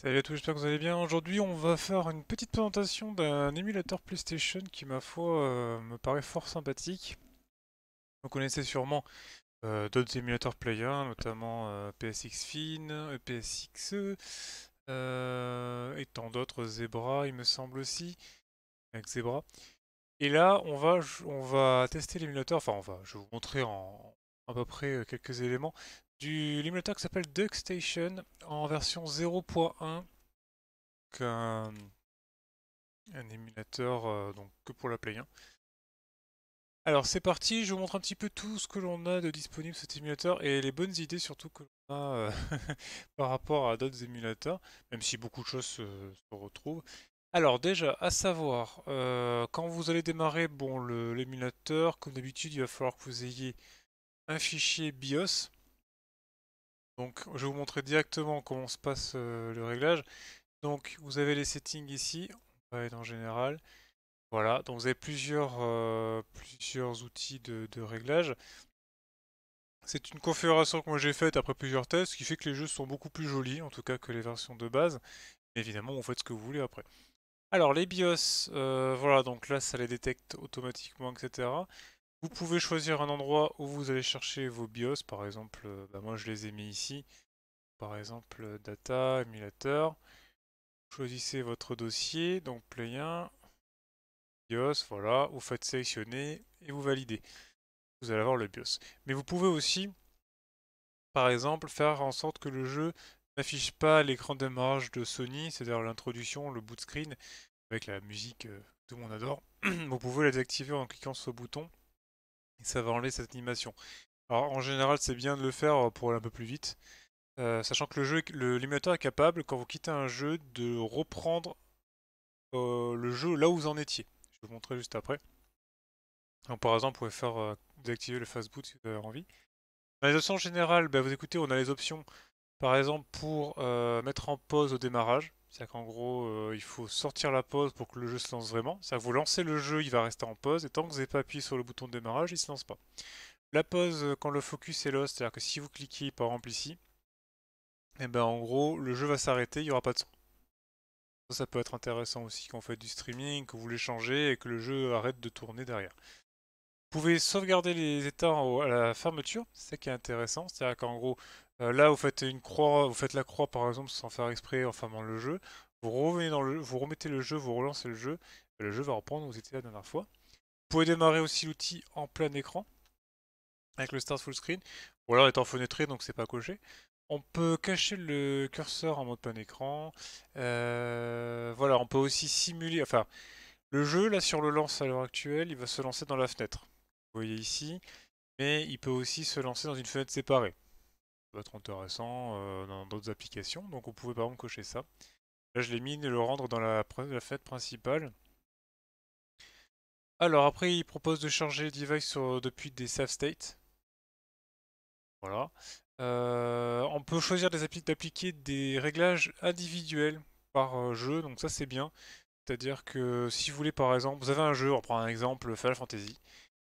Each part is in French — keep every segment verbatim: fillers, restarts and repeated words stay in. Salut à tous, j'espère que vous allez bien. Aujourd'hui on va faire une petite présentation d'un émulateur PlayStation qui ma foi euh, me paraît fort sympathique. Vous connaissez sûrement euh, d'autres émulateurs Play un, notamment euh, P S X Fin, P S X E, euh, et tant d'autres, Zebra il me semble aussi, avec Zebra. Et là on va, on va tester l'émulateur, enfin on va, je vais vous montrer en à peu près quelques éléments. Du l'émulateur qui s'appelle Duckstation en version zéro point un, un, un émulateur euh, donc que pour la Play un. Alors c'est parti, je vous montre un petit peu tout ce que l'on a de disponible cet émulateur et les bonnes idées surtout que l'on a euh, par rapport à d'autres émulateurs, même si beaucoup de choses se, se retrouvent. Alors déjà, à savoir, euh, quand vous allez démarrer bon l'émulateur, comme d'habitude il va falloir que vous ayez un fichier BIOS. Donc je vais vous montrer directement comment se passe euh, le réglage. Donc vous avez les settings ici, on va aller dans général. Voilà, donc vous avez plusieurs, euh, plusieurs outils de, de réglage. C'est une configuration que moi j'ai faite après plusieurs tests, ce qui fait que les jeux sont beaucoup plus jolis, en tout cas que les versions de base. Mais évidemment, vous faites ce que vous voulez après. Alors les BIOS, euh, voilà, donc là ça les détecte automatiquement, et cetera. Vous pouvez choisir un endroit où vous allez chercher vos BIOS, par exemple, bah moi je les ai mis ici, par exemple data, émulateur, choisissez votre dossier, donc Play un, BIOS, voilà, vous faites sélectionner et vous validez, vous allez avoir le BIOS. Mais vous pouvez aussi, par exemple, faire en sorte que le jeu n'affiche pas l'écran de démarrage de Sony, c'est-à-dire l'introduction, le boot screen, avec la musique que tout le monde adore, vous pouvez la désactiver en cliquant sur ce bouton. Et ça va enlever cette animation. Alors en général c'est bien de le faire pour aller un peu plus vite. Euh, sachant que le jeu, l'émulateur est capable, quand vous quittez un jeu, de reprendre euh, le jeu là où vous en étiez. Je vais vous montrer juste après. Donc par exemple vous pouvez faire euh, désactiver le fast boot si vous avez envie. Dans les options générales, bah, vous écoutez, on a les options par exemple pour euh, mettre en pause au démarrage. C'est-à-dire qu'en gros euh, il faut sortir la pause pour que le jeu se lance vraiment. C'est-à-dire que vous lancez le jeu, il va rester en pause, et tant que vous n'avez pas appuyé sur le bouton de démarrage, il ne se lance pas. La pause quand le focus est lost, c'est-à-dire que si vous cliquez par exemple ici, et ben en gros le jeu va s'arrêter, il n'y aura pas de son. Ça, ça peut être intéressant aussi quand vous faites du streaming, que vous voulez changer et que le jeu arrête de tourner derrière. Vous pouvez sauvegarder les états à la fermeture, c'est ça qui est intéressant, c'est-à-dire qu'en gros, euh, là vous faites une croix, vous faites la croix par exemple sans faire exprès en fermant le jeu, vous revenez dans le, vous remettez le jeu, vous relancez le jeu, et le jeu va reprendre où vous étiez la dernière fois. Vous pouvez démarrer aussi l'outil en plein écran, avec le start full screen, ou alors étant fenêtré donc c'est pas coché. On peut cacher le curseur en mode plein écran, euh, voilà on peut aussi simuler, enfin le jeu là sur le lance à l'heure actuelle il va se lancer dans la fenêtre. Vous voyez ici, mais il peut aussi se lancer dans une fenêtre séparée. Ça peut être intéressant euh, dans d'autres applications, donc vous pouvez par exemple cocher ça. Là je l'ai mis de le rendre dans la, la fenêtre principale. Alors après il propose de charger le device sur, depuis des save states. Voilà. Euh, on peut choisir d'appliquer des réglages individuels par jeu, donc ça c'est bien. C'est-à-dire que si vous voulez par exemple, vous avez un jeu, on prend un exemple Final Fantasy.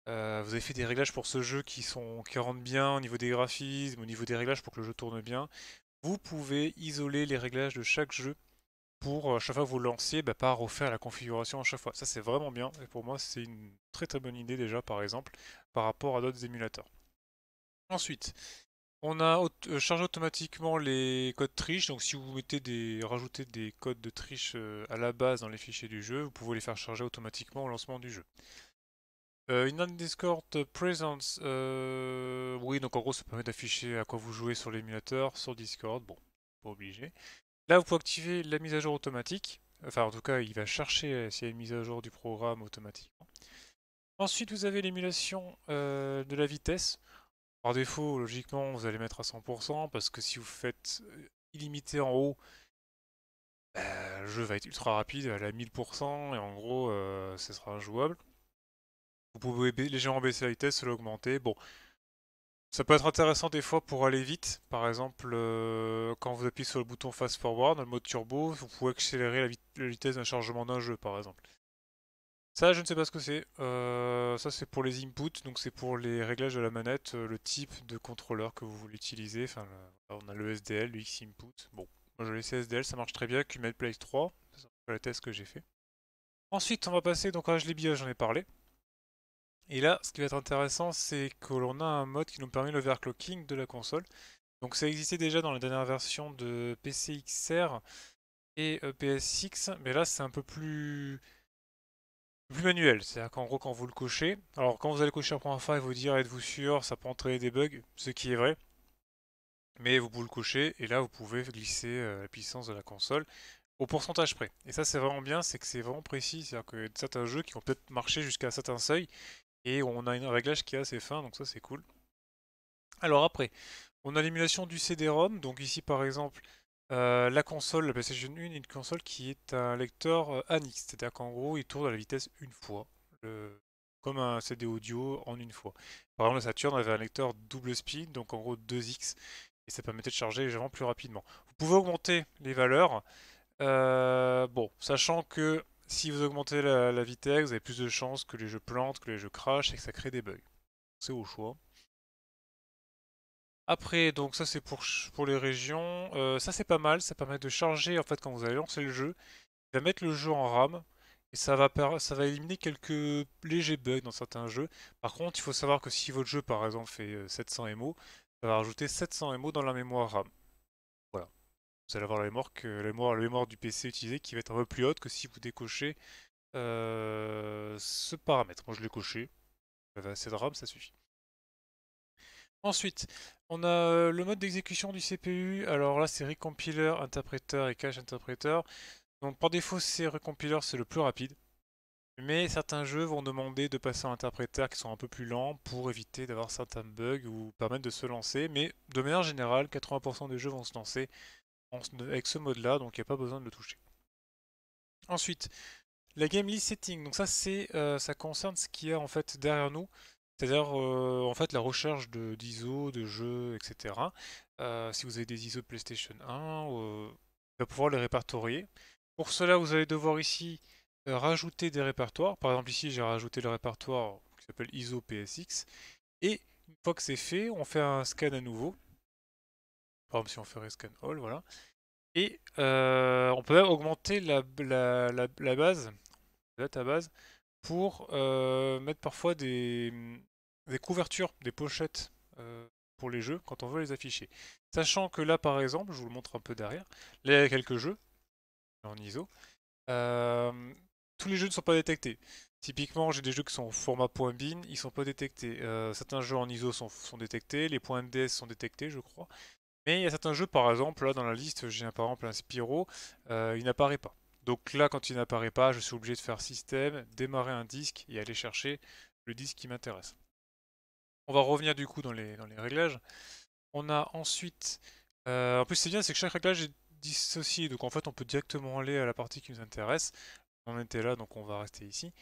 Euh, vous avez fait des réglages pour ce jeu qui, sont, qui rendent bien au niveau des graphismes, au niveau des réglages pour que le jeu tourne bien. Vous pouvez isoler les réglages de chaque jeu pour euh, chaque fois que vous le lancez, bah, pas refaire la configuration à chaque fois. Ça c'est vraiment bien et pour moi c'est une très très bonne idée déjà par exemple par rapport à d'autres émulateurs. Ensuite, on a euh, chargé automatiquement les codes triche. Donc si vous mettez des, rajoutez des codes de triche euh, à la base dans les fichiers du jeu, vous pouvez les faire charger automatiquement au lancement du jeu. Euh, in Discord Presence, euh, oui donc en gros ça permet d'afficher à quoi vous jouez sur l'émulateur, sur Discord, bon, pas obligé. Là vous pouvez activer la mise à jour automatique, enfin en tout cas il va chercher s'il y a une mise à jour du programme automatiquement. Ensuite vous avez l'émulation euh, de la vitesse, par défaut logiquement vous allez mettre à cent pour cent parce que si vous faites illimité en haut, euh, le jeu va être ultra rapide, elle est à mille pour cent et en gros euh, ça sera injouable. Vous pouvez légèrement baisser la vitesse, l'augmenter. Bon, ça peut être intéressant des fois pour aller vite. Par exemple, euh, quand vous appuyez sur le bouton fast forward, dans le mode turbo, vous pouvez accélérer la, vit la vitesse d'un chargement d'un jeu, par exemple. Ça, je ne sais pas ce que c'est. Euh, ça, c'est pour les inputs, donc c'est pour les réglages de la manette, le type de contrôleur que vous voulez utiliser. Enfin, on a le S D L, le X-Input. Bon, Moi je laisse S D L, ça marche très bien, Q-Met-Place trois, c'est le test que j'ai fait. Ensuite on va passer donc à H D B I A, j'en ai parlé. Et là ce qui va être intéressant c'est que l'on a un mode qui nous permet l'overclocking de la console. Donc ça existait déjà dans la dernière version de P C X R et P S X, mais là c'est un peu plus... plus manuel, c'est-à-dire qu'en gros quand vous le cochez, alors quand vous allez cocher un point info, il vous dire êtes-vous sûr, ça peut entraîner des bugs, ce qui est vrai, mais vous pouvez le cocher et là vous pouvez glisser euh, la puissance de la console au pourcentage près. Et ça c'est vraiment bien, c'est que c'est vraiment précis, c'est-à-dire que certains jeux qui ont peut-être marché jusqu'à un certain seuil et on a un réglage qui est assez fin, donc ça c'est cool. Alors après, on a l'émulation du C D ROM, donc ici par exemple... Euh, la console, la PlayStation un, est une console qui est un lecteur euh, annexe, c'est-à-dire qu'en gros il tourne à la vitesse une fois, le... comme un C D audio en une fois. Par exemple la Saturn avait un lecteur double speed, donc en gros deux X, et ça permettait de charger légèrement plus rapidement. Vous pouvez augmenter les valeurs, euh, bon, sachant que si vous augmentez la, la vitesse, vous avez plus de chances que les jeux plantent, que les jeux crashent et que ça crée des bugs. C'est au choix. Après, donc ça c'est pour, pour les régions, euh, ça c'est pas mal, ça permet de charger en fait quand vous allez lancer le jeu, il va mettre le jeu en RAM, et ça va, ça va éliminer quelques légers bugs dans certains jeux. Par contre, il faut savoir que si votre jeu par exemple fait sept cents mégaoctets, ça va rajouter sept cents mégaoctets dans la mémoire RAM. Voilà, vous allez avoir la mémoire, que, la mémoire, la mémoire du P C utilisée qui va être un peu plus haute que si vous décochez euh, ce paramètre. Moi je l'ai coché, j'avais assez de RAM, ça suffit. Ensuite, on a le mode d'exécution du C P U. Alors là, c'est Recompiler, Interpréteur et Cache Interpréteur. Donc par défaut, c'est Recompiler, c'est le plus rapide. Mais certains jeux vont demander de passer à Interpréteur qui sont un peu plus lents pour éviter d'avoir certains bugs ou permettre de se lancer. Mais de manière générale, quatre-vingts pour cent des jeux vont se lancer avec ce mode-là, donc il n'y a pas besoin de le toucher. Ensuite, la Game List Setting. Donc ça, c'est, euh, ça concerne ce qu'il y a en fait derrière nous. C'est-à-dire euh, en fait la recherche d'I S O, de, de jeux, et cetera. Euh, si vous avez des I S O de PlayStation un, euh, vous allez pouvoir les répertorier. Pour cela, vous allez devoir ici euh, rajouter des répertoires. Par exemple ici, j'ai rajouté le répertoire qui s'appelle I S O P S X. Et une fois que c'est fait, on fait un scan à nouveau. Par exemple, si on ferait scan all, voilà. Et euh, on peut même augmenter la, la, la, la base, la database, pour euh, mettre parfois des, des couvertures, des pochettes euh, pour les jeux quand on veut les afficher. Sachant que là par exemple, je vous le montre un peu derrière, là il y a quelques jeux en I S O, euh, tous les jeux ne sont pas détectés. Typiquement j'ai des jeux qui sont au format .bin, ils ne sont pas détectés. Euh, certains jeux en I S O sont, sont détectés, les .mds sont détectés je crois. Mais il y a certains jeux par exemple, là dans la liste j'ai par exemple un Spyro, euh, il n'apparaît pas. Donc là, quand il n'apparaît pas, je suis obligé de faire système, démarrer un disque et aller chercher le disque qui m'intéresse. On va revenir du coup dans les, dans les réglages. On a ensuite... Euh, en plus, c'est bien, c'est que chaque réglage est dissocié. Donc en fait, on peut directement aller à la partie qui nous intéresse. On était là, donc on va rester ici.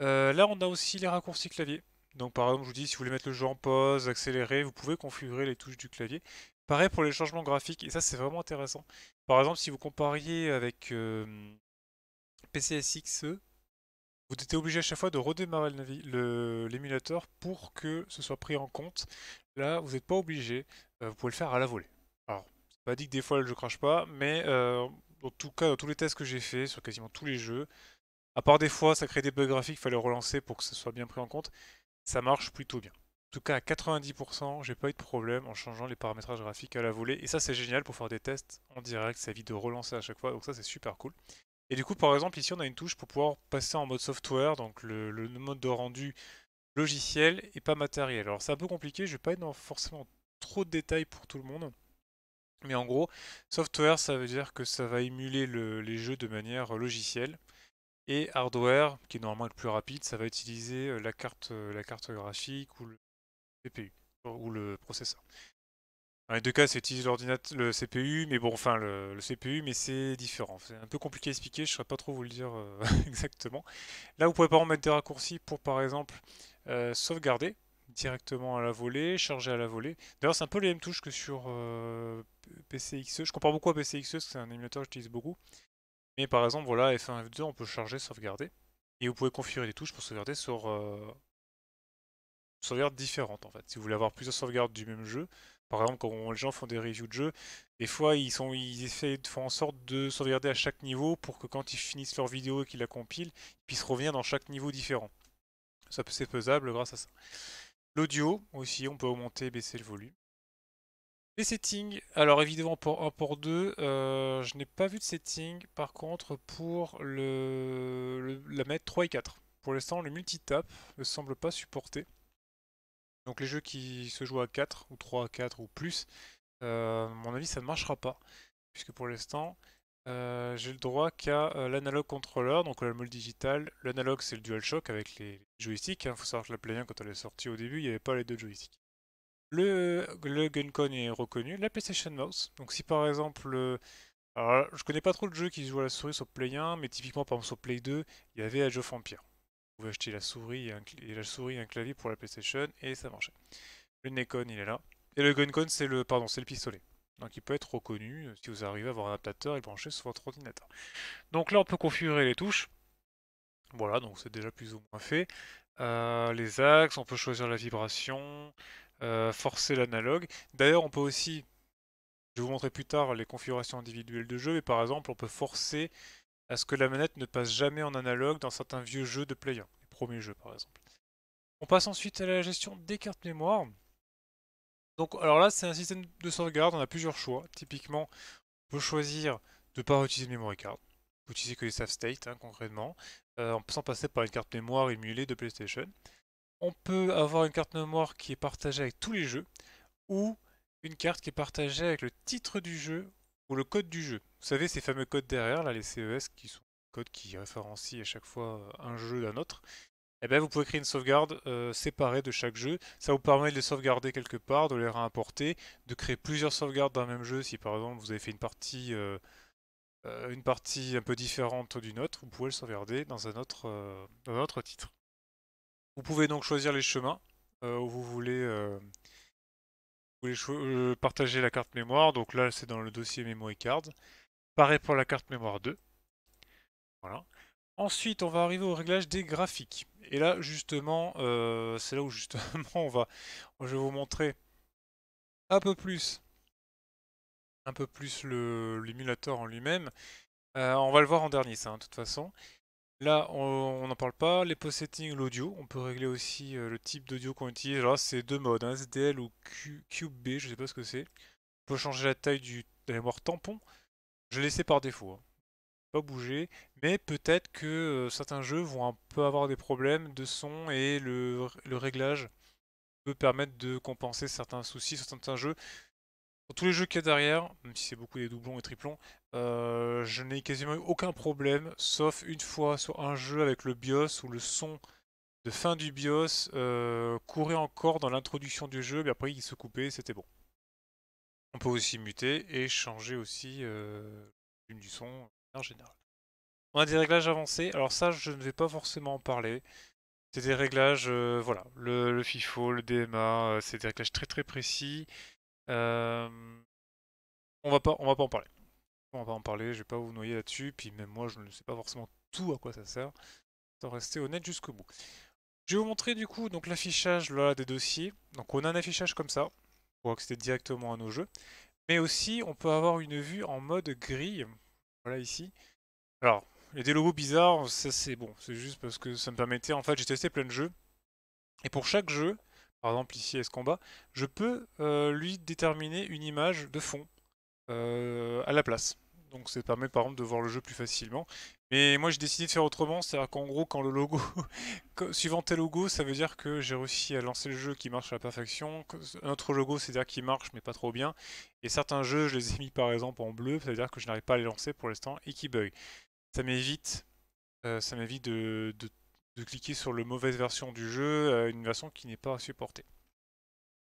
Euh, là, on a aussi les raccourcis clavier. Donc par exemple, je vous dis, si vous voulez mettre le jeu en pause, accélérer, vous pouvez configurer les touches du clavier. Pareil pour les changements graphiques. Et ça, c'est vraiment intéressant. Par exemple, si vous compariez avec... Euh, P C S X E, vous étiez obligé à chaque fois de redémarrer l'émulateur pour que ce soit pris en compte. Là, vous n'êtes pas obligé, euh, vous pouvez le faire à la volée. Alors, c'est pas dit que des fois le jeu crache pas, mais euh, dans tout cas, dans tous les tests que j'ai fait sur quasiment tous les jeux, à part des fois, ça crée des bugs graphiques, il fallait relancer pour que ce soit bien pris en compte, ça marche plutôt bien. En tout cas, à quatre-vingt-dix pour cent, j'ai pas eu de problème en changeant les paramétrages graphiques à la volée. Et ça, c'est génial pour faire des tests en direct, ça évite de relancer à chaque fois, donc ça, c'est super cool. Et du coup, par exemple, ici, on a une touche pour pouvoir passer en mode software, donc le, le mode de rendu logiciel et pas matériel. Alors, c'est un peu compliqué, je ne vais pas être dans forcément trop de détails pour tout le monde. Mais en gros, software, ça veut dire que ça va émuler le, les jeux de manière logicielle. Et hardware, qui est normalement le plus rapide, ça va utiliser la carte, la carte graphique ou le C P U, ou le processeur. Dans les deux cas, c'est utiliser l'ordinateur, le C P U, mais bon, enfin le, le C P U, mais c'est différent. C'est un peu compliqué à expliquer, je ne saurais pas trop vous le dire euh, exactement. Là, vous pouvez par exemple mettre des raccourcis pour, par exemple, euh, sauvegarder directement à la volée, charger à la volée. D'ailleurs, c'est un peu les mêmes touches que sur euh, P C X E. Je compare beaucoup à P C X E, parce que c'est un émulateur que j'utilise beaucoup. Mais par exemple, voilà, F un, F deux, on peut charger, sauvegarder. Et vous pouvez configurer des touches pour sauvegarder sur euh, sauvegardes différentes, en fait. Si vous voulez avoir plusieurs sauvegardes du même jeu. Par exemple, quand les gens font des reviews de jeux, Des fois, ils, sont, ils essaient de faire en sorte de sauvegarder à chaque niveau pour que quand ils finissent leur vidéo et qu'ils la compilent, ils puissent revenir dans chaque niveau différent. Ça, c'est faisable grâce à ça. L'audio aussi, on peut augmenter et baisser le volume. Les settings, alors évidemment pour un, pour deux, euh, je n'ai pas vu de setting, par contre pour le, le, la mettre trois et quatre. Pour l'instant le multitap ne semble pas supporté. Donc les jeux qui se jouent à quatre ou trois à quatre ou plus, euh, à mon avis ça ne marchera pas. Puisque pour l'instant euh, j'ai le droit qu'à euh, l'analogue controller, donc le mode digital. L'analogue c'est le DualShock avec les joysticks, hein. Faut savoir que la Play un quand elle est sortie au début il n'y avait pas les deux joysticks. Le, le GunCON est reconnu, la PlayStation Mouse, donc si par exemple, euh, alors je connais pas trop de jeux qui se jouent à la souris sur Play un, mais typiquement par exemple sur Play deux, il y avait Age of Empire. Vous pouvez acheter la souris et, un, et la souris et un clavier pour la PlayStation, et ça marchait. Le Nekon il est là, et le GunCON c'est le, pardon, c'est le pistolet, donc il peut être reconnu si vous arrivez à avoir un adaptateur et branché sur votre ordinateur. Donc là on peut configurer les touches, voilà, donc c'est déjà plus ou moins fait. Euh, les axes, on peut choisir la vibration, Euh, forcer l'analogue. D'ailleurs on peut aussi, je vais vous montrer plus tard les configurations individuelles de jeu, mais par exemple on peut forcer à ce que la manette ne passe jamais en analogue dans certains vieux jeux de Play un, les premiers jeux par exemple. On passe ensuite à la gestion des cartes mémoire. Donc alors là c'est un système de sauvegarde, on a plusieurs choix. Typiquement on peut choisir de ne pas réutiliser de memory card, on peut utiliser que les save state hein, concrètement, euh, sans passer par une carte mémoire émulée de PlayStation. On peut avoir une carte mémoire qui est partagée avec tous les jeux, ou une carte qui est partagée avec le titre du jeu ou le code du jeu. Vous savez ces fameux codes derrière, là les C E S qui sont des codes qui référencient à chaque fois un jeu d'un autre. Et bien vous pouvez créer une sauvegarde euh, séparée de chaque jeu. Ça vous permet de les sauvegarder quelque part, de les réimporter, de créer plusieurs sauvegardes d'un même jeu. Si par exemple vous avez fait une partie, euh, une partie un peu différente d'une autre, vous pouvez le sauvegarder dans un autre, euh, dans un autre titre. Vous pouvez donc choisir les chemins euh, où vous voulez, euh, vous voulez euh, partager la carte mémoire. Donc là, c'est dans le dossier Memory Card. Pareil pour la carte mémoire deux. Voilà. Ensuite, on va arriver au réglage des graphiques. Et là, justement, euh, c'est là où justement on va, je vais vous montrer un peu plus, un peu plus le l'émulateur en lui-même. Euh, on va le voir en dernier, ça, hein, de toute façon. Là, on n'en parle pas. Les post settings, l'audio, on peut régler aussi euh, le type d'audio qu'on utilise. Alors là, c'est deux modes, hein, S D L ou Q B, je ne sais pas ce que c'est. On peut changer la taille du, de la mémoire tampon. Je l'ai laissé par défaut, hein. Pas bouger. Mais peut-être que euh, certains jeux vont un peu avoir des problèmes de son et le, le réglage peut permettre de compenser certains soucis sur certains jeux. Pour tous les jeux qu'il y a derrière, même si c'est beaucoup des doublons et triplons, euh, je n'ai quasiment eu aucun problème, sauf une fois sur un jeu avec le BIOS, où le son de fin du BIOS euh, courait encore dans l'introduction du jeu, mais après il se coupait, c'était bon. On peut aussi muter et changer aussi euh, du son en général. On a des réglages avancés, alors ça je ne vais pas forcément en parler. C'est des réglages, euh, voilà, le, le FIFO, le D M A, c'est des réglages très très précis. Euh, on va pas, on va pas en parler. On va pas en parler. Je vais pas vous noyer là-dessus. Puis même moi, je ne sais pas forcément tout à quoi ça sert. Sans rester honnête jusqu'au bout. Je vais vous montrer du coup donc l'affichage là des dossiers. Donc on a un affichage comme ça pour accéder directement à nos jeux. Mais aussi, on peut avoir une vue en mode grille. Voilà ici. Alors, il y a des logos bizarres. Ça c'est bon. C'est juste parce que ça me permettait. En fait, j'ai testé plein de jeux. Et pour chaque jeu. Par exemple ici à ce combat, je peux euh, lui déterminer une image de fond euh, à la place. Donc ça permet par exemple de voir le jeu plus facilement. Mais moi j'ai décidé de faire autrement, c'est-à-dire qu'en gros quand le logo, suivant tel logo, ça veut dire que j'ai réussi à lancer le jeu qui marche à la perfection. Un autre logo c'est-à-dire qui marche mais pas trop bien. Et certains jeux je les ai mis par exemple en bleu, c'est-à-dire que je n'arrive pas à les lancer pour l'instant et qui bug. Ça m'évite euh, ça m'évite de... de de cliquer sur la mauvaise version du jeu, une version qui n'est pas supportée.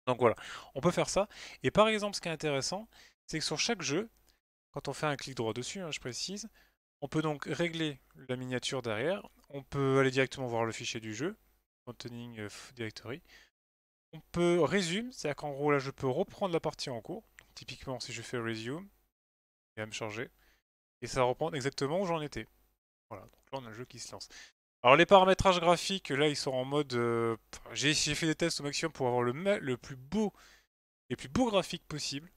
Donc voilà, on peut faire ça. Et par exemple, ce qui est intéressant, c'est que sur chaque jeu, quand on fait un clic droit dessus, hein, je précise, on peut donc régler la miniature derrière, on peut aller directement voir le fichier du jeu, containing directory, on peut résume, c'est-à-dire qu'en gros là je peux reprendre la partie en cours, donc, typiquement si je fais resume, il va me changer, et ça va reprendre exactement où j'en étais. Voilà, donc là on a le jeu qui se lance. Alors les paramétrages graphiques, là ils sont en mode... Euh, j'ai fait des tests au maximum pour avoir le, le plus beau, les plus beaux graphiques possibles.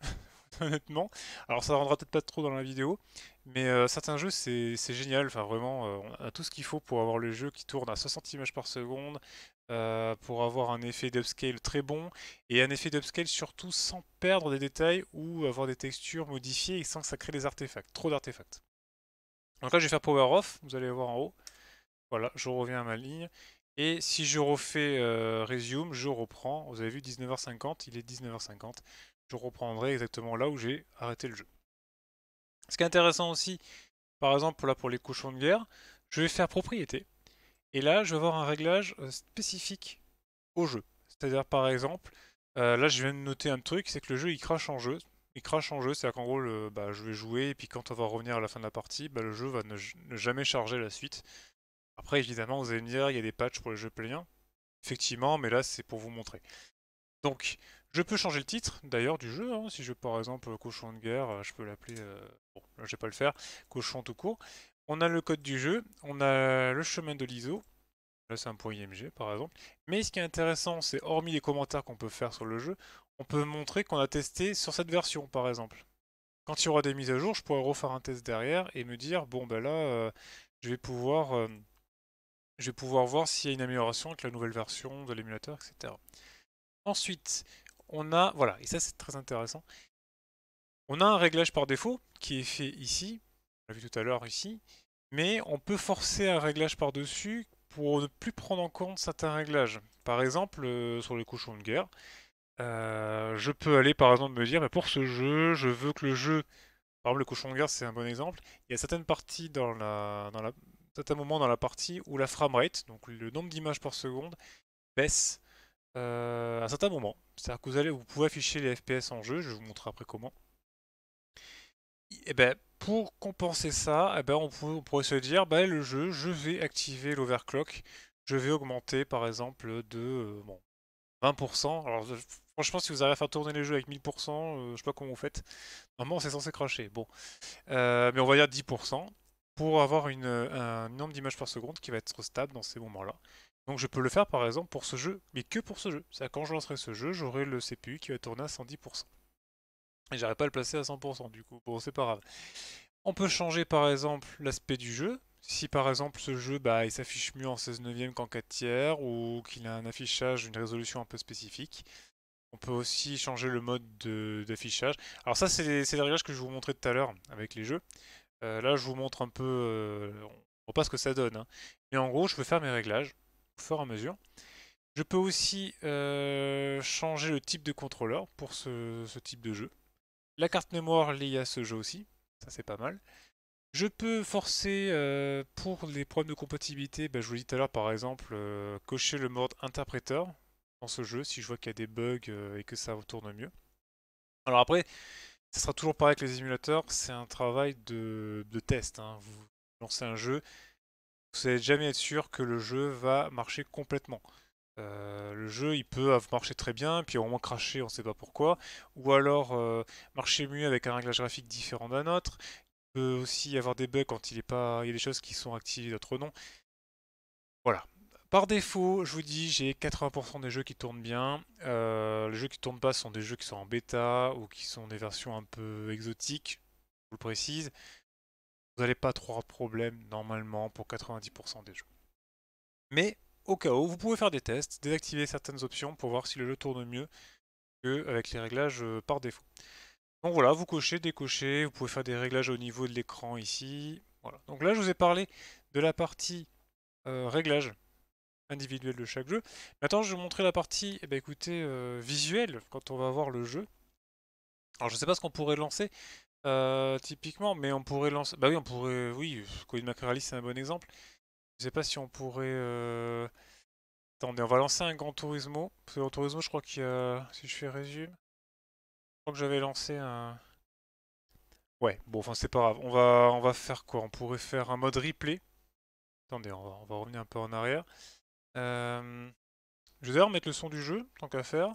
honnêtement. Alors ça rendra peut-être pas trop dans la vidéo, mais euh, certains jeux c'est génial, enfin vraiment euh, on a tout ce qu'il faut pour avoir le jeu qui tourne à soixante images par seconde, euh, pour avoir un effet d'upscale très bon, et un effet d'upscale surtout sans perdre des détails ou avoir des textures modifiées et sans que ça crée des artefacts, trop d'artefacts. Donc là je vais faire power off, vous allez voir en haut, voilà je reviens à ma ligne. Et si je refais euh, resume, je reprends, vous avez vu dix-neuf heures cinquante, il est dix-neuf heures cinquante, je reprendrai exactement là où j'ai arrêté le jeu. Ce qui est intéressant aussi, par exemple là pour les cochons de guerre, je vais faire propriété. Et là je vais avoir un réglage spécifique au jeu. C'est-à-dire par exemple, euh, là je viens de noter un truc, c'est que le jeu il crache en jeu. Il crache en jeu, c'est-à-dire qu'en gros le, bah, je vais jouer et puis quand on va revenir à la fin de la partie, bah, le jeu va ne, ne jamais charger la suite. Après, évidemment, vous allez me dire, il y a des patchs pour les jeux pléiens. Effectivement, mais là, c'est pour vous montrer. Donc, je peux changer le titre, d'ailleurs, du jeu. Hein. Si je veux, par exemple, cochon de guerre, je peux l'appeler... Euh... Bon, là, je vais pas le faire. Cochon tout court. On a le code du jeu. On a le chemin de l'I S O. Là, c'est un point I M G, par exemple. Mais ce qui est intéressant, c'est, hormis les commentaires qu'on peut faire sur le jeu, on peut montrer qu'on a testé sur cette version, par exemple. Quand il y aura des mises à jour, je pourrais refaire un test derrière et me dire, bon, ben là, euh, je vais pouvoir... Euh, Je vais pouvoir voir s'il y a une amélioration avec la nouvelle version de l'émulateur, et cetera. Ensuite, on a... Voilà, et ça c'est très intéressant. On a un réglage par défaut qui est fait ici. On l'a vu tout à l'heure ici. Mais on peut forcer un réglage par-dessus pour ne plus prendre en compte certains réglages. Par exemple, euh, sur les cochons de guerre, euh, je peux aller par exemple me dire, bah, pour ce jeu, je veux que le jeu... Par exemple, le cochon de guerre, c'est un bon exemple. Il y a certaines parties dans la... Dans la... certains moments dans la partie où la framerate, donc le nombre d'images par seconde, baisse euh, à certains moments. C'est-à-dire que vous, allez, vous pouvez afficher les F P S en jeu, je vais vous montrer après comment. Et ben, pour compenser ça, et ben on, peut, on pourrait se dire, ben, le jeu, je vais activer l'overclock, je vais augmenter par exemple de euh, bon, vingt pour cent. Alors franchement, si vous arrivez à faire tourner les jeux avec mille pour cent, euh, je sais pas comment vous faites. Normalement, c'est censé cracher. Bon, euh, mais on va dire dix pour cent. Pour avoir une, un nombre d'images par seconde qui va être stable dans ces moments-là. Donc je peux le faire par exemple pour ce jeu, mais que pour ce jeu. C'est-à-dire quand je lancerai ce jeu, j'aurai le C P U qui va tourner à cent dix pour cent. Et j'arrive pas à le placer à cent pour cent du coup, bon c'est pas grave. On peut changer par exemple l'aspect du jeu. Si par exemple ce jeu bah, il s'affiche mieux en seize neuvième qu'en quatre tiers, ou qu'il a un affichage, une résolution un peu spécifique. On peut aussi changer le mode d'affichage. Alors ça c'est des, des réglages que je vous montrais tout à l'heure avec les jeux. Euh, là, je vous montre un peu, euh, on ne voit pas ce que ça donne. Hein. Mais en gros, je peux faire mes réglages au fur et à mesure. Je peux aussi euh, changer le type de contrôleur pour ce, ce type de jeu. La carte mémoire liée à ce jeu aussi, ça c'est pas mal. Je peux forcer, euh, pour les problèmes de compatibilité, bah, je vous l'ai dit tout à l'heure par exemple, euh, cocher le mode interpréteur dans ce jeu si je vois qu'il y a des bugs euh, et que ça tourne mieux. Alors après... Ce sera toujours pareil avec les émulateurs, c'est un travail de, de test. Hein. Vous lancez un jeu, vous n'allez jamais être sûr que le jeu va marcher complètement. Euh, le jeu, il peut marcher très bien, puis au moment crasher, on ne sait pas pourquoi. Ou alors euh, marcher mieux avec un réglage graphique différent d'un autre. Il peut aussi y avoir des bugs quand il est pas, il y a des choses qui sont activées, d'autres non. Voilà. Par défaut, je vous dis, j'ai quatre-vingts pour cent des jeux qui tournent bien. Euh, les jeux qui tournent pas sont des jeux qui sont en bêta ou qui sont des versions un peu exotiques, je vous le précise. Vous n'allez pas trop avoir de problème normalement pour quatre-vingt-dix pour cent des jeux. Mais au cas où, vous pouvez faire des tests, désactiver certaines options pour voir si le jeu tourne mieux qu'avec les réglages par défaut. Donc voilà, vous cochez, décochez, vous pouvez faire des réglages au niveau de l'écran ici. Voilà. Donc là, je vous ai parlé de la partie euh, réglages individuel de chaque jeu. Maintenant, je vais vous montrer la partie eh bien, écoutez, euh, visuelle quand on va voir le jeu. Alors, je ne sais pas ce qu'on pourrait lancer euh, typiquement, mais on pourrait lancer. Bah oui, on pourrait. Oui, Colin McRae Rally, c'est un bon exemple. Je ne sais pas si on pourrait. Euh... Attendez, on va lancer un Gran Turismo. Parce que Gran Turismo, je crois qu'il y a. Si je fais résume, je crois que j'avais lancé un. Ouais, bon, enfin, c'est pas grave. On va, on va faire quoi? On pourrait faire un mode replay. Attendez, on va, on va revenir un peu en arrière. Euh... Je vais d'ailleurs mettre le son du jeu, tant qu'à faire.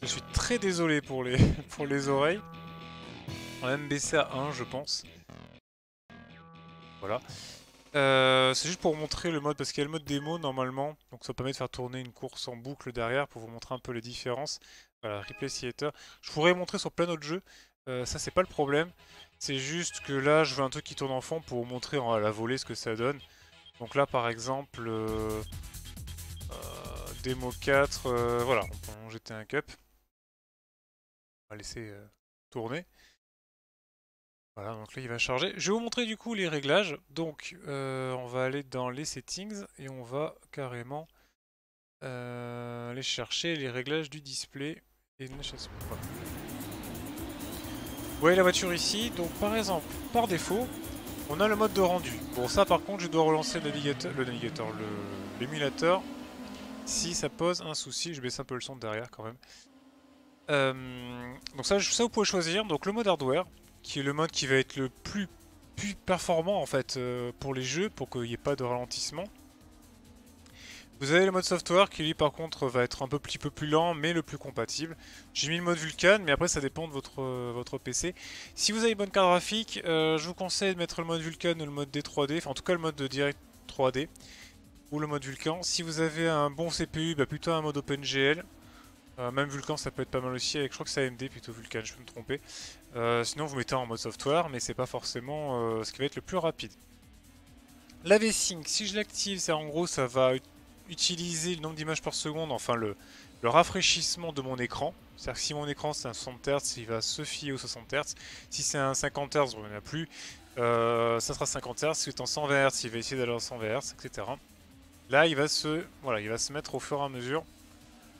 Je suis très désolé pour les, pour les oreilles. On va même baisser à un, je pense. Voilà. Euh, c'est juste pour vous montrer le mode, parce qu'il y a le mode démo normalement, donc ça permet de faire tourner une course en boucle derrière pour vous montrer un peu les différences. Voilà, Replay Theater. Je pourrais montrer sur plein d'autres jeux, euh, ça c'est pas le problème, c'est juste que là je veux un truc qui tourne en fond pour vous montrer à la volée ce que ça donne. Donc là par exemple, euh, euh, démo quatre, euh, voilà, on peut jeter un cup, on va laisser euh, tourner. Voilà, donc là il va charger. Je vais vous montrer du coup les réglages. Donc euh, on va aller dans les settings et on va carrément euh, aller chercher les réglages du display et de la chasse. Voilà. Vous voyez la voiture ici. Donc par exemple, par défaut, on a le mode de rendu. Bon, ça par contre, je dois relancer le navigateur, le navigateur, l'émulateur. Si ça pose un souci, je baisse un peu le son derrière quand même. Euh, donc ça, ça, vous pouvez choisir. Donc le mode hardware, qui est le mode qui va être le plus, plus performant en fait euh, pour les jeux, pour qu'il n'y ait pas de ralentissement. Vous avez le mode software qui lui par contre va être un peu, petit peu plus lent mais le plus compatible. J'ai mis le mode Vulkan, mais après ça dépend de votre, euh, votre P C. Si vous avez une bonne carte graphique, euh, je vous conseille de mettre le mode Vulkan ou le mode D trois D, enfin en tout cas le mode de Direct trois D ou le mode Vulkan. Si vous avez un bon C P U, bah, plutôt un mode OpenGL. Euh, même Vulkan ça peut être pas mal aussi, avec, je crois que c'est A M D plutôt Vulkan, je peux me tromper. Euh, sinon vous mettez en mode software, mais c'est pas forcément euh, ce qui va être le plus rapide. La VSync, si je l'active, c'est en gros ça va utiliser le nombre d'images par seconde, enfin le, le rafraîchissement de mon écran. C'est-à-dire que si mon écran c'est un soixante hertz, il va se fier aux soixante hertz. Si c'est un cinquante hertz, on n'en a plus, euh, ça sera cinquante hertz. Si c'est en cent vingt hertz, il va essayer d'aller en cent vingt hertz, et cetera. Là il va se, voilà, il va se mettre au fur et à mesure.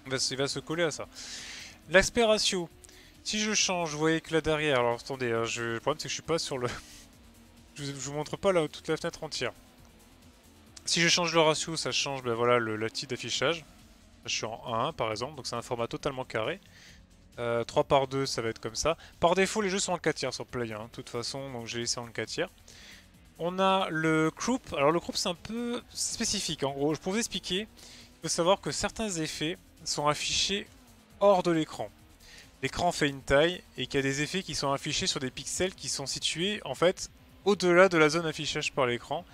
Il va se coller à ça. L'aspect ratio, si je change, vous voyez que là derrière, alors attendez, je... le problème c'est que je suis pas sur le... je vous, je vous montre pas là toute la fenêtre entière. Si je change le ratio, ça change, ben voilà, le, la petite d'affichage. Je suis en un à un par exemple, donc c'est un format totalement carré. Euh, trois par deux, ça va être comme ça. Par défaut, les jeux sont en quatre tiers sur Play, hein, de toute façon, donc j'ai laissé en quatre tiers. On a le group, alors le group c'est un peu spécifique, en gros, pour vous expliquer, il faut savoir que certains effets sont affichés hors de l'écran. L'écran fait une taille et qu'il y a des effets qui sont affichés sur des pixels qui sont situés en fait au-delà de la zone affichage par l'écran.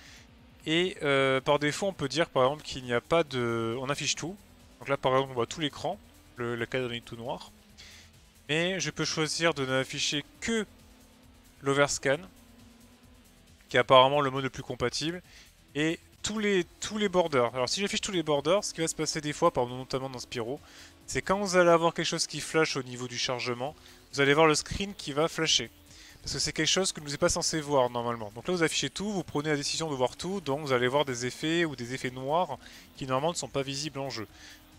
Et euh, par défaut on peut dire par exemple qu'il n'y a pas de... on affiche tout. Donc là par exemple on voit tout l'écran, le cadre est tout noir. Mais je peux choisir de n'afficher que l'overscan, qui est apparemment le mode le plus compatible, et tous les, tous les borders. Alors si j'affiche tous les borders, ce qui va se passer des fois, par exemple, notamment dans Spyro, c'est quand vous allez avoir quelque chose qui flash au niveau du chargement, vous allez voir le screen qui va flasher. Parce que c'est quelque chose que vous n'êtes pas censé voir normalement. Donc là vous affichez tout, vous prenez la décision de voir tout, donc vous allez voir des effets ou des effets noirs qui normalement ne sont pas visibles en jeu.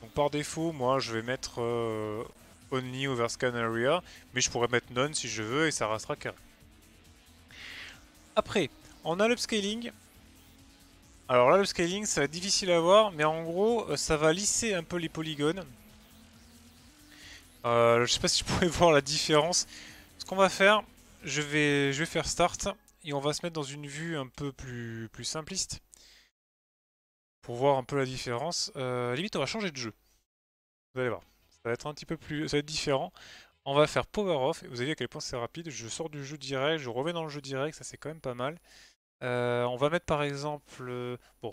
Donc par défaut, moi je vais mettre euh, Only Overscan Area, mais je pourrais mettre None si je veux et ça restera carré. Après, on a l'upscaling. Alors là, le scaling, ça va être difficile à voir, mais en gros, ça va lisser un peu les polygones. Euh, je sais pas si je pourrais voir la différence. Ce qu'on va faire, je vais, je vais faire Start, et on va se mettre dans une vue un peu plus, plus simpliste, pour voir un peu la différence. Euh, limite, on va changer de jeu. Vous allez voir, ça va être un petit peu plus, ça va être différent. On va faire Power Off, et vous avez vu à quel point c'est rapide. Je sors du jeu direct, je reviens dans le jeu direct, ça c'est quand même pas mal. Euh, on va mettre par exemple, euh, bon,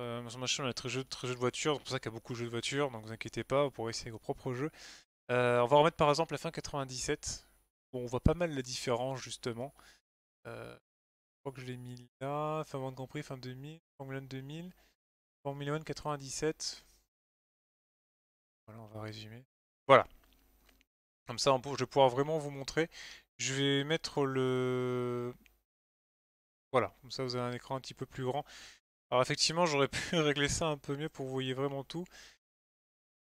euh, sur ma chaîne on a très jeu, très jeu de voiture, c'est pour ça qu'il y a beaucoup de jeux de voiture, donc vous inquiétez pas, vous pourrez essayer vos propres jeux. Euh, on va remettre par exemple la F un quatre-vingt-dix-sept, où on voit pas mal la différence justement. Euh, je crois que je l'ai mis là, fin vingt Grand Prix, fin deux mille, Formula deux mille, Formula quatre-vingt-dix-sept. Voilà, on va résumer. Voilà, comme ça on peut, je vais pouvoir vraiment vous montrer. Je vais mettre le... Voilà, comme ça vous avez un écran un petit peu plus grand. Alors effectivement, j'aurais pu régler ça un peu mieux pour que vous voyez vraiment tout.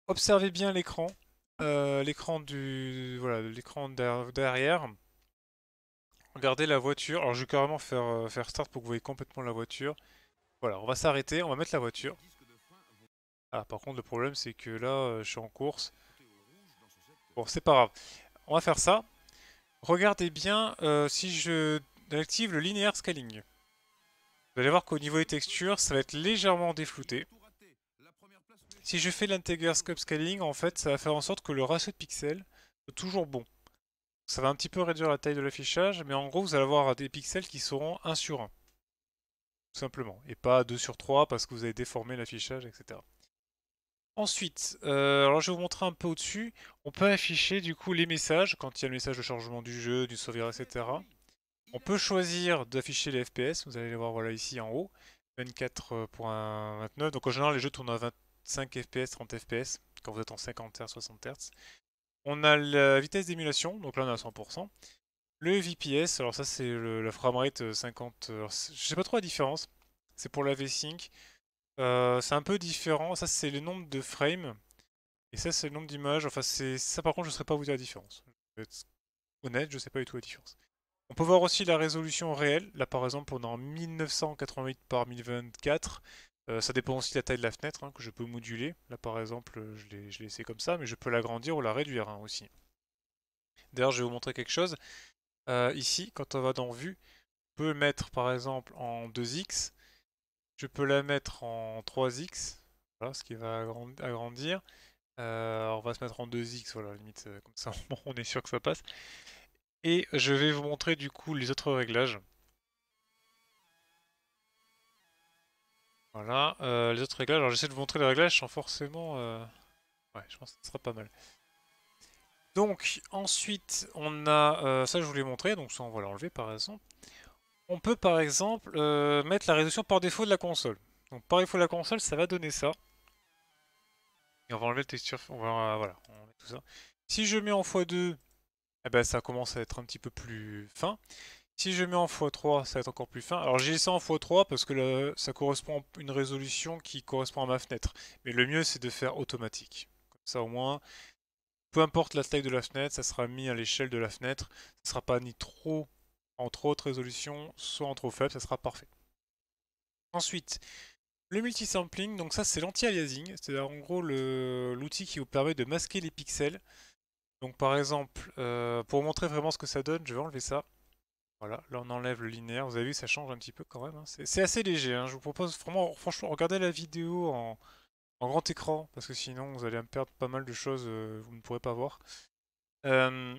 Observez bien l'écran, euh, l'écran du, voilà, l'écran derrière. Regardez la voiture. Alors je vais carrément faire, euh, faire start pour que vous voyez complètement la voiture. Voilà, on va s'arrêter, on va mettre la voiture. Ah, par contre, le problème c'est que là, euh, je suis en course. Bon, c'est pas grave. On va faire ça. Regardez bien euh, si je... active le linear scaling. Vous allez voir qu'au niveau des textures, ça va être légèrement déflouté. Si je fais l'integral upscaling, en fait, ça va faire en sorte que le ratio de pixels est toujours bon. Ça va un petit peu réduire la taille de l'affichage, mais en gros, vous allez avoir des pixels qui seront un sur un. tout simplement, et pas deux sur trois parce que vous avez déformé l'affichage, et cetera. Ensuite, euh, alors je vais vous montrer un peu au-dessus, on peut afficher du coup les messages, quand il y a le message de chargement du jeu, du sauvegarde, et cetera. On peut choisir d'afficher les F P S, vous allez les voir voilà, ici en haut, vingt-quatre point vingt-neuf, donc en général les jeux tournent à vingt-cinq F P S, trente F P S, quand vous êtes en cinquante hertz, soixante hertz. On a la vitesse d'émulation, donc là on est à cent pour cent. Le V P S, alors ça c'est la framerate cinquante, alors, je sais pas trop la différence, c'est pour la VSync. Euh, c'est un peu différent, ça c'est le nombre de frames, et ça c'est le nombre d'images, enfin c'est ça par contre je ne saurais pas vous dire la différence. Je vais être honnête, je ne sais pas du tout la différence. On peut voir aussi la résolution réelle, là par exemple on est en mille neuf cent quatre-vingt-huit par mille vingt-quatre, euh, ça dépend aussi de la taille de la fenêtre hein, que je peux moduler, là par exemple je l'ai laissé comme ça, mais je peux l'agrandir ou la réduire hein, aussi. D'ailleurs je vais vous montrer quelque chose. Euh, ici, quand on va dans Vue, on peut mettre par exemple en deux X, je peux la mettre en trois X, voilà, ce qui va agrandir. Euh, on va se mettre en deux X, voilà, limite, comme ça on est sûr que ça passe. Et je vais vous montrer du coup les autres réglages. Voilà, euh, les autres réglages. Alors j'essaie de vous montrer les réglages sans forcément... Euh... Ouais, je pense que ce sera pas mal. Donc ensuite on a, euh, ça je vous l'ai montré, donc ça on va l'enlever par exemple. On peut par exemple euh, mettre la résolution par défaut de la console. Donc par défaut de la console ça va donner ça. Et on va enlever le texture, on va, euh, voilà, on va mettre tout ça. Si je mets en fois deux, eh ben, ça commence à être un petit peu plus fin. Si je mets en fois trois, ça va être encore plus fin. Alors j'ai laissé en fois trois parce que là, ça correspond à une résolution qui correspond à ma fenêtre. Mais le mieux c'est de faire automatique. Comme ça au moins... Peu importe la taille de la fenêtre, ça sera mis à l'échelle de la fenêtre, ça ne sera pas ni trop en trop haute résolution, soit en trop faible, ça sera parfait. Ensuite, le multisampling, donc ça c'est l'anti-aliasing, c'est-à-dire en gros l'outil qui vous permet de masquer les pixels. Donc par exemple, euh, pour vous montrer vraiment ce que ça donne, je vais enlever ça. Voilà, là on enlève le linéaire, vous avez vu ça change un petit peu quand même, hein. C'est assez léger, hein. Je vous propose vraiment, franchement, regardez la vidéo en... en grand écran, parce que sinon vous allez me perdre pas mal de choses que vous ne pourrez pas voir. Euh,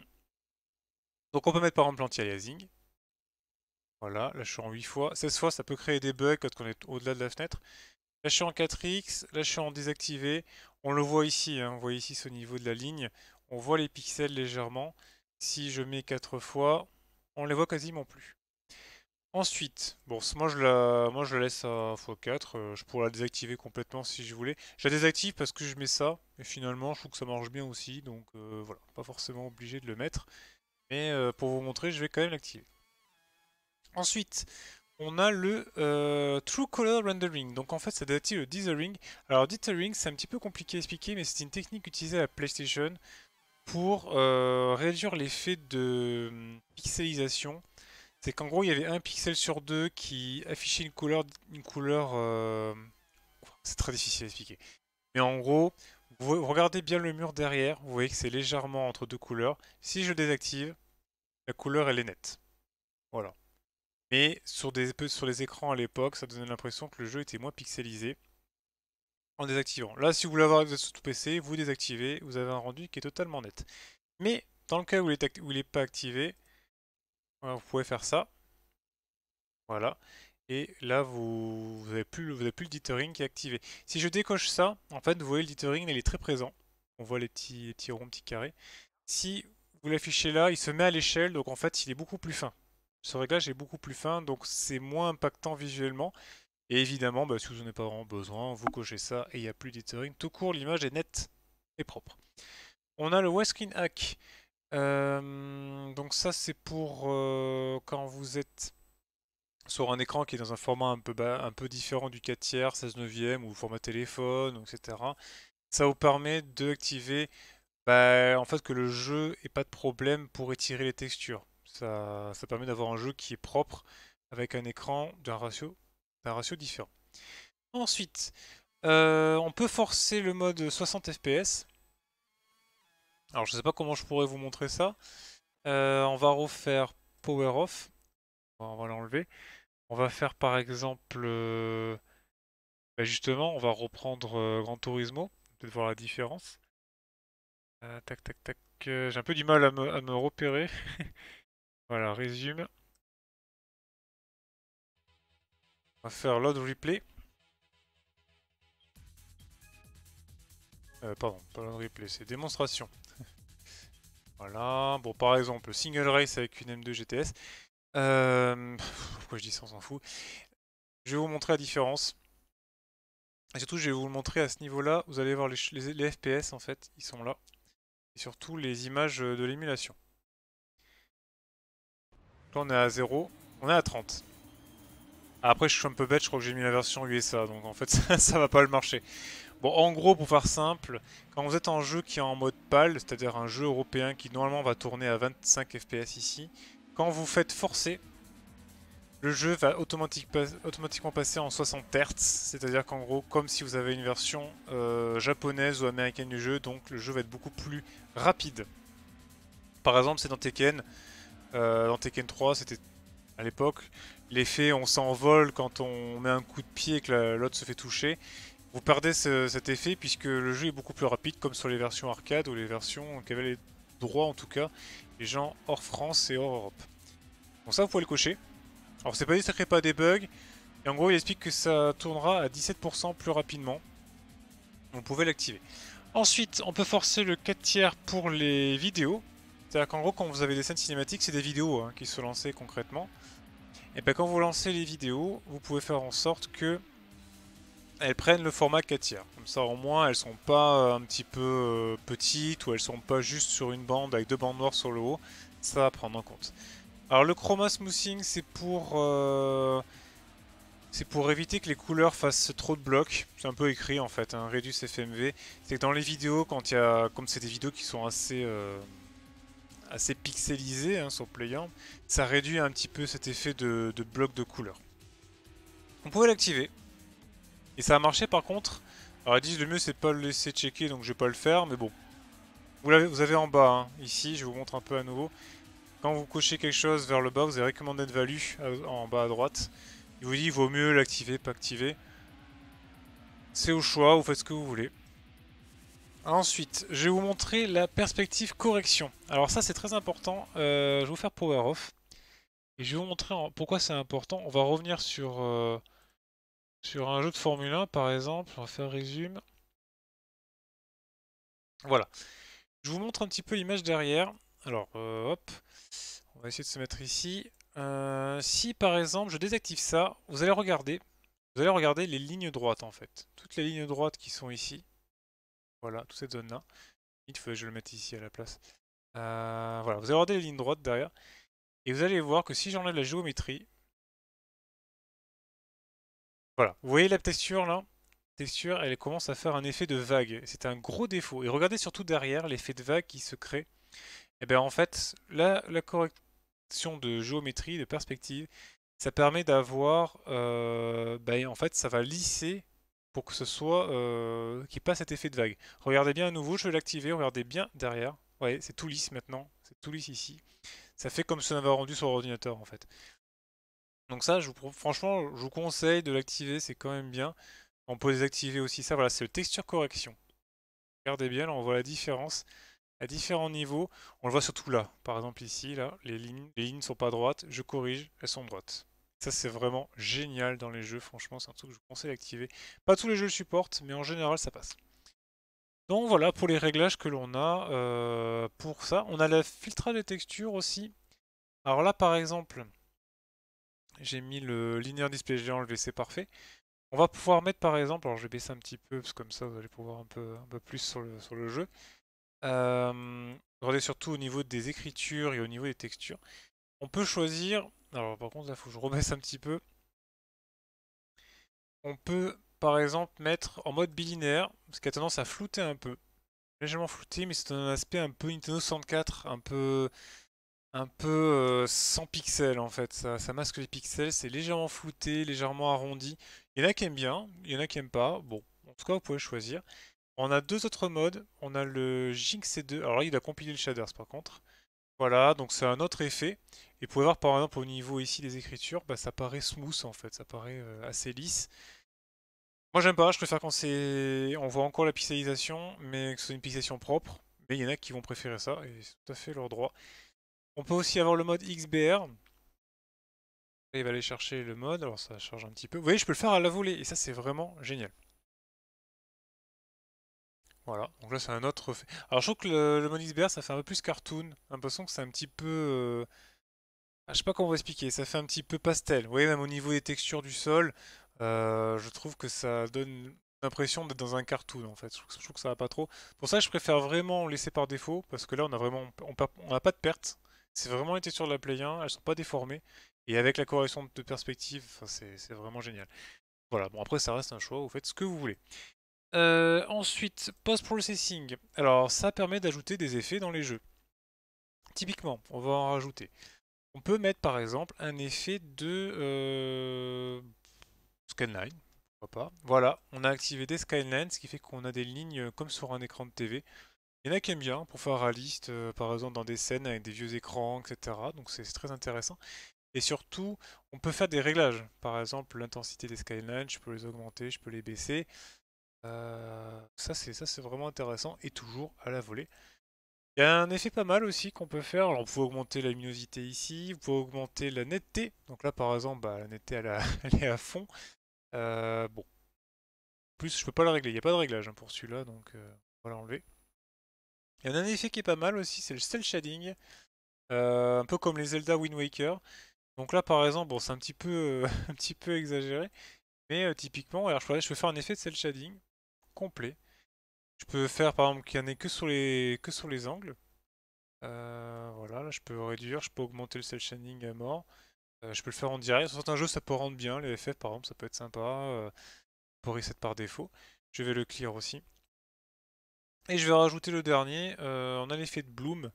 donc on peut mettre par exemple l'anti-aliasing. Voilà, là je suis en huit fois. seize fois ça peut créer des bugs quand on est au-delà de la fenêtre. Là je suis en quatre X, là je suis en désactivé. On le voit ici, hein, vous voyez ici ce niveau de la ligne. On voit les pixels légèrement. Si je mets quatre fois, on les voit quasiment plus. Ensuite, bon, moi je la, moi je la laisse à fois quatre, je pourrais la désactiver complètement si je voulais. Je la désactive parce que je mets ça, et finalement je trouve que ça marche bien aussi, donc euh, voilà, pas forcément obligé de le mettre. Mais euh, pour vous montrer, je vais quand même l'activer. Ensuite, on a le euh, True Color Rendering, donc en fait ça désactive le dithering. Alors dithering, c'est un petit peu compliqué à expliquer, mais c'est une technique utilisée à la PlayStation pour euh, réduire l'effet de pixelisation. C'est qu'en gros il y avait un pixel sur deux qui affichait une couleur, une couleur euh... c'est très difficile à expliquer. Mais en gros, vous regardez bien le mur derrière, vous voyez que c'est légèrement entre deux couleurs. Si je désactive, la couleur elle est nette. Voilà. Mais sur des, sur les écrans à l'époque, ça donnait l'impression que le jeu était moins pixelisé en désactivant. Là si vous voulez avoir, vous êtes sur tout P C, vous désactivez, vous avez un rendu qui est totalement net. Mais dans le cas où il n'est pas activé, vous pouvez faire ça, voilà, et là vous n'avez plus, vous avez plus le dithering qui est activé. Si je décoche ça, en fait vous voyez le dithering il est très présent, on voit les petits, les petits ronds, petits carrés. Si vous l'affichez là, il se met à l'échelle, donc en fait il est beaucoup plus fin. Ce réglage est beaucoup plus fin, donc c'est moins impactant visuellement. Et évidemment, bah, si vous n'en avez pas vraiment besoin, vous cochez ça et il n'y a plus de dithering. Tout court, l'image est nette et propre. On a le widescreen hack. Euh, donc ça c'est pour euh, quand vous êtes sur un écran qui est dans un format un peu, bas, un peu différent du quatre tiers, seize neuvième ou format téléphone, et cetera. Ça vous permet d'activer bah, en fait que le jeu n'ait pas de problème pour étirer les textures. Ça, ça permet d'avoir un jeu qui est propre avec un écran d'un ratio, d'un ratio différent. Ensuite, euh, on peut forcer le mode soixante F P S. Alors je sais pas comment je pourrais vous montrer ça, euh, on va refaire Power Off, on va l'enlever, on va faire par exemple, euh, ben justement on va reprendre euh, Gran Turismo, peut-être voir la différence, euh, tac tac tac, euh, j'ai un peu du mal à me, à me repérer, voilà résume, On va faire load replay. Euh, pardon, pas load replay, c'est démonstration. Voilà, bon par exemple, single race avec une M deux G T S. Euh, pourquoi je dis ça, on s'en fout. Je vais vous montrer la différence. Et surtout, je vais vous le montrer à ce niveau-là. Vous allez voir les, les, les F P S, en fait, ils sont là. Et surtout, les images de l'émulation. Là, on est à zéro. On est à trente. Après, je suis un peu bête, je crois que j'ai mis la version U S A. Donc, en fait, ça, ça va pas le marcher. Bon, en gros, pour faire simple, quand vous êtes en jeu qui est en mode PAL, c'est-à-dire un jeu européen qui, normalement, va tourner à vingt-cinq F P S ici, quand vous faites forcer, le jeu va automatique pas, automatiquement passer en soixante Hz, c'est-à-dire qu'en gros, comme si vous avez une version euh, japonaise ou américaine du jeu, donc le jeu va être beaucoup plus rapide. Par exemple, c'est dans Tekken, euh, dans Tekken trois, c'était à l'époque, l'effet on s'envole quand on met un coup de pied et que l'autre se fait toucher. Vous perdez ce, cet effet puisque le jeu est beaucoup plus rapide, comme sur les versions arcade ou les versions qui avaient les droits, en tout cas, les gens hors France et hors Europe. Donc ça, vous pouvez le cocher. Alors c'est pas dit que ça crée pas des bugs, et en gros il explique que ça tournera à dix-sept pour cent plus rapidement. Vous pouvez l'activer. Ensuite on peut forcer le quatre tiers pour les vidéos. C'est-à-dire qu'en gros quand vous avez des scènes cinématiques, c'est des vidéos hein, qui sont lancées concrètement. Et bien quand vous lancez les vidéos, vous pouvez faire en sorte que elles prennent le format quatre tiers. Comme ça au moins elles sont pas un petit peu petites, ou elles sont pas juste sur une bande avec deux bandes noires sur le haut. Ça à prendre en compte. Alors le chroma smoothing, c'est pour euh, c'est pour éviter que les couleurs fassent trop de blocs. C'est un peu écrit en fait, hein, Reduce F M V. C'est que dans les vidéos, quand il y a, comme c'est des vidéos qui sont assez euh, assez pixelisées hein, sur Playant, ça réduit un petit peu cet effet de, de bloc de couleurs. On pouvait l'activer et ça a marché par contre. Alors ils disent le mieux c'est pas le laisser checker, donc je vais pas le faire, mais bon. Vous l'avez, vous avez en bas hein, ici, je vous montre un peu à nouveau. Quand vous cochez quelque chose vers le bas, vous avez recommanded value en bas à droite. Il vous dit il vaut mieux l'activer, pas activer. C'est au choix, vous faites ce que vous voulez. Ensuite, je vais vous montrer la perspective correction. Alors ça c'est très important, euh, je vais vous faire power off. Et je vais vous montrer pourquoi c'est important. On va revenir sur, euh, sur un jeu de Formule un par exemple. On va faire résume. Voilà. Je vous montre un petit peu l'image derrière. Alors, euh, hop, on va essayer de se mettre ici. Euh, si par exemple je désactive ça, vous allez regarder, vous allez regarder les lignes droites en fait. Toutes les lignes droites qui sont ici. Voilà, toute cette zone-là. Il faut que je le mette ici à la place. Euh, voilà, vous allez regarder les lignes droites derrière. Et vous allez voir que si j'enlève la géométrie. Voilà, vous voyez la texture là? Texture, elle commence à faire un effet de vague. C'est un gros défaut. Et regardez surtout derrière l'effet de vague qui se crée. Et bien en fait, la, la correction de géométrie, de perspective, ça permet d'avoir, euh, ben en fait ça va lisser pour que ce soit, euh, qu'il n'y ait pas cet effet de vague. Regardez bien à nouveau, je vais l'activer, regardez bien derrière, vous voyez c'est tout lisse maintenant, c'est tout lisse ici. Ça fait comme si on avait rendu sur l'ordinateur en fait. Donc ça, je vous, franchement, je vous conseille de l'activer, c'est quand même bien. On peut désactiver aussi ça, voilà c'est le texture correction. Regardez bien, là on voit la différence. À différents niveaux, on le voit surtout là, par exemple ici, là, les lignes, les lignes ne sont pas droites, je corrige, elles sont droites. Ça c'est vraiment génial dans les jeux, franchement c'est un truc que je vous conseille d'activer. Pas tous les jeux le supportent, mais en général ça passe. Donc voilà pour les réglages que l'on a euh, pour ça. On a le filtrage des textures aussi. Alors là par exemple, j'ai mis le linear display, j'ai enlevé, c'est parfait. On va pouvoir mettre par exemple, alors je vais baisser un petit peu, parce que comme ça vous allez pouvoir un peu, un peu plus sur le, sur le jeu. Euh, regardez surtout au niveau des écritures et au niveau des textures. On peut choisir, alors par contre là il faut que je rebaisse un petit peu. On peut par exemple mettre en mode bilinéaire, ce qui a tendance à flouter un peu. Légèrement flouté, mais c'est un aspect un peu Nintendo soixante-quatre, un peu, un peu euh, sans pixels en fait. Ça, ça masque les pixels, c'est légèrement flouté, légèrement arrondi. Il y en a qui aiment bien, il y en a qui n'aiment pas. Bon, en tout cas vous pouvez choisir. On a deux autres modes, on a le Jinx C deux, alors là il a compilé le shaders par contre. Voilà, donc c'est un autre effet. Et vous pouvez voir par exemple au niveau ici des écritures, bah, ça paraît smooth en fait, ça paraît euh, assez lisse. Moi j'aime pas, je préfère quand c'est... on voit encore la pixelisation, mais que ce soit une pixelisation propre. Mais il y en a qui vont préférer ça, et c'est tout à fait leur droit. On peut aussi avoir le mode X B R. il va aller chercher le mode, alors ça charge un petit peu. Vous voyez, je peux le faire à la volée, et ça c'est vraiment génial. Voilà, donc là c'est un autre fait. Alors je trouve que le, le mode X B R ça fait un peu plus cartoon, l'impression que c'est un petit peu... Euh... Ah, je sais pas comment vous expliquer, ça fait un petit peu pastel. Vous voyez, même au niveau des textures du sol, euh, je trouve que ça donne l'impression d'être dans un cartoon en fait. Je trouve, je trouve que ça va pas trop. Pour ça je préfère vraiment laisser par défaut, parce que là on a vraiment, on n'a on pas de perte. C'est vraiment les textures de la Play un, elles sont pas déformées. Et avec la correction de perspective, c'est vraiment génial. Voilà, bon après ça reste un choix, vous faites ce que vous voulez. Euh, ensuite, post-processing. Alors ça permet d'ajouter des effets dans les jeux. Typiquement, on va en rajouter. On peut mettre par exemple un effet de euh, scanline, pourquoi pas. Voilà, on a activé des scanlines, ce qui fait qu'on a des lignes comme sur un écran de T V. Il y en a qui aiment bien, pour faire réaliste, euh, par exemple dans des scènes avec des vieux écrans, et cetera. Donc c'est très intéressant. Et surtout, on peut faire des réglages. Par exemple, l'intensité des skylines, je peux les augmenter, je peux les baisser. Euh, ça, c'est vraiment intéressant et toujours à la volée. Il y a un effet pas mal aussi qu'on peut faire. Alors, vous pouvez augmenter la luminosité ici, vous pouvez augmenter la netteté. Donc là, par exemple, bah, la netteté, elle, a, elle est à fond. Euh, bon. En plus, je peux pas la régler. Il n'y a pas de réglage hein, pour celui-là, donc euh, on va l'enlever. Il y en a un effet qui est pas mal aussi, c'est le cel shading. Euh, un peu comme les Zelda Wind Waker. Donc là par exemple, bon c'est un petit peu euh, un petit peu exagéré, mais euh, typiquement, alors je peux faire un effet de cel shading complet. Je peux faire par exemple qu'il n'y en ait que sur les que sur les angles. Euh, voilà, là je peux réduire, je peux augmenter le cel shading à mort. Euh, je peux le faire en direct. Sur certains jeux ça peut rendre bien, les F F par exemple ça peut être sympa. Euh, pour reset par défaut. Je vais le clear aussi. Et je vais rajouter le dernier, euh, on a l'effet de bloom.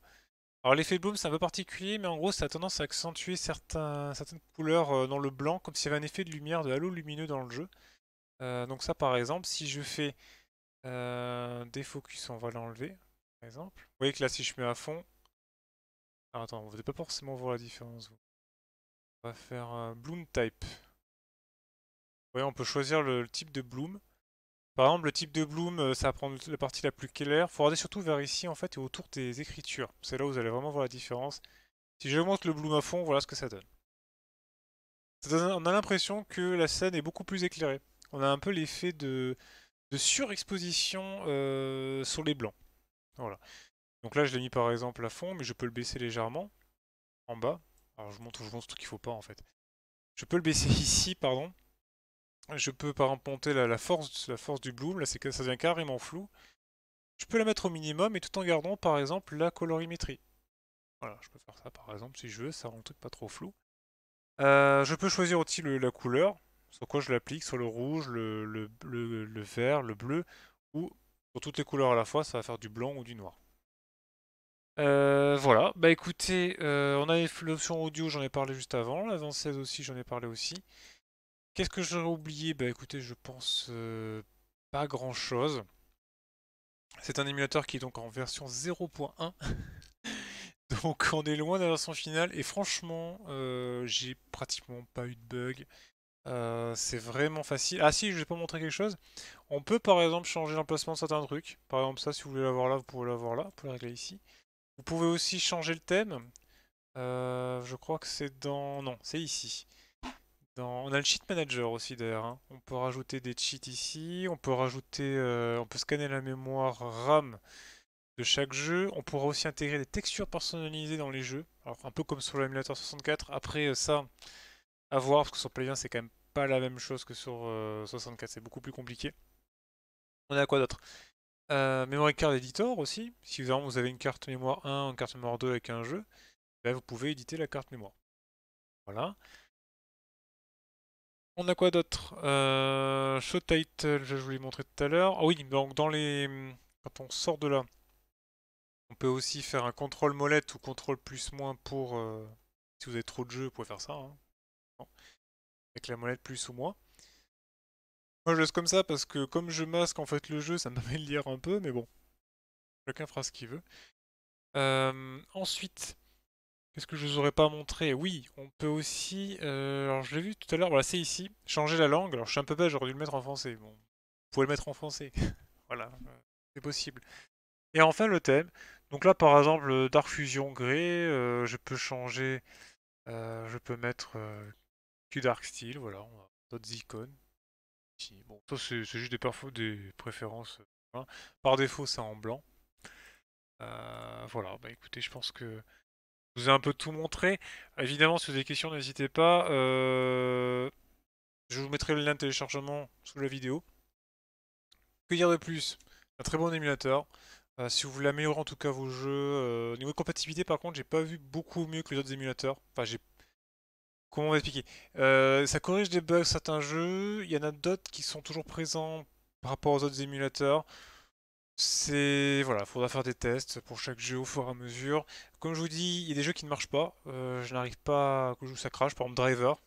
Alors l'effet bloom c'est un peu particulier, mais en gros ça a tendance à accentuer certains, certaines couleurs dans le blanc, comme s'il y avait un effet de lumière, de halo lumineux dans le jeu. Euh, donc ça par exemple, si je fais euh, des focus, on va l'enlever, par exemple. Vous voyez que là si je mets à fond... Alors attends, vous ne devez pas forcément voir la différence. On va faire un bloom type. Vous voyez, on peut choisir le, le type de bloom. Par exemple, le type de bloom, ça va prendre la partie la plus claire. Il faut regarder surtout vers ici en fait et autour des écritures. C'est là où vous allez vraiment voir la différence. Si j'augmente le bloom à fond, voilà ce que ça donne. Ça donne on a l'impression que la scène est beaucoup plus éclairée. On a un peu l'effet de, de surexposition euh, sur les blancs. Voilà. Donc là, je l'ai mis par exemple à fond, mais je peux le baisser légèrement en bas. Alors je montre, je montre tout qu'il ne faut pas en fait. Je peux le baisser ici, pardon. Je peux par exemple monter la, la, force, la force du bloom, là c'est, ça devient carrément flou. Je peux la mettre au minimum et tout en gardant par exemple la colorimétrie. Voilà, je peux faire ça par exemple si je veux, ça rend le truc pas trop flou. Euh, je peux choisir aussi le, la couleur, sur quoi je l'applique, sur le rouge, le, le, le, le vert, le bleu, ou sur toutes les couleurs à la fois, ça va faire du blanc ou du noir. Euh, voilà, bah écoutez, euh, on a l'option audio, j'en ai parlé juste avant, la vingt-seize aussi, j'en ai parlé aussi. Qu'est-ce que j'aurais oublié? Bah écoutez, je pense euh, pas grand-chose. C'est un émulateur qui est donc en version zéro point un. Donc on est loin de la version finale. Et franchement, euh, j'ai pratiquement pas eu de bug. Euh, c'est vraiment facile. Ah si, je vais pas montrer quelque chose. On peut par exemple changer l'emplacement de certains trucs. Par exemple ça, si vous voulez l'avoir là, vous pouvez l'avoir là. Vous pouvez le régler ici. Vous pouvez aussi changer le thème. Euh, je crois que c'est dans... Non, c'est ici. Dans... On a le cheat manager aussi d'ailleurs, hein. On peut rajouter des cheats ici, on peut rajouter, euh, on peut scanner la mémoire RAM de chaque jeu, on pourra aussi intégrer des textures personnalisées dans les jeux, alors un peu comme sur l'émulateur soixante-quatre, après ça, à voir, parce que sur Play un c'est quand même pas la même chose que sur euh, soixante-quatre, c'est beaucoup plus compliqué. On a quoi d'autre? euh, Memory card editor aussi, si vraiment vous avez une carte mémoire un, une carte mémoire deux avec un jeu, ben vous pouvez éditer la carte mémoire. Voilà. On a quoi d'autre? euh, Show title, je vous l'ai montré tout à l'heure. Ah oui, donc dans les... quand on sort de là, on peut aussi faire un contrôle molette ou contrôle plus moins pour... Euh... Si vous avez trop de jeux, vous pouvez faire ça. Hein. Bon. Avec la molette plus ou moins. Moi je laisse comme ça parce que comme je masque en fait le jeu, ça me permet de lire un peu, mais bon. Chacun fera ce qu'il veut. Euh, ensuite... Qu'est-ce que je vous aurais pas montré? Oui, on peut aussi... Euh, alors je l'ai vu tout à l'heure, voilà c'est ici, changer la langue. Alors je suis un peu bête, j'aurais dû le mettre en français. Bon, vous pouvez le mettre en français, voilà, c'est possible. Et enfin le thème. Donc là par exemple, Dark Fusion Grey, euh, je peux changer... Euh, je peux mettre euh, Q-Dark Style, voilà, on a d'autres icônes. Ici. Bon, ça c'est juste des, des préférences. Hein. Par défaut, c'est en blanc. Euh, voilà, bah écoutez, je pense que je vous ai un peu tout montré. Évidemment, si vous avez des questions, n'hésitez pas. Euh... Je vous mettrai le lien de téléchargement sous la vidéo. Que dire de plus? Un très bon émulateur. Euh, si vous voulez améliorer en tout cas vos jeux. Euh... Au niveau de compatibilité, par contre, j'ai pas vu beaucoup mieux que les autres émulateurs. Enfin, j'ai. Comment on va expliquer? euh, Ça corrige des bugs certains jeux. Il y en a d'autres qui sont toujours présents par rapport aux autres émulateurs. C'est voilà, faudra faire des tests pour chaque jeu au fur et à mesure. Comme je vous dis, il y a des jeux qui ne marchent pas. Euh, je n'arrive pas à que je joue ça crash. Par exemple, Driver.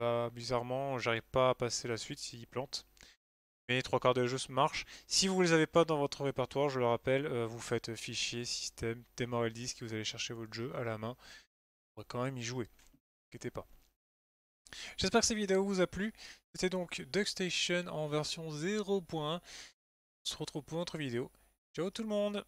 Bah, bizarrement, j'arrive pas à passer la suite s'il plante. Mais trois quarts des jeux marchent. Si vous ne les avez pas dans votre répertoire, je le rappelle, euh, vous faites fichier, système, démarrer le disque et vous allez chercher votre jeu à la main. Vous pourrez quand même y jouer. Ne vous inquiétez pas. J'espère que cette vidéo vous a plu. C'était donc Duckstation en version zéro point un. On se retrouve pour une autre vidéo. Ciao tout le monde!